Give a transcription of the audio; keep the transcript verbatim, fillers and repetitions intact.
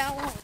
that one.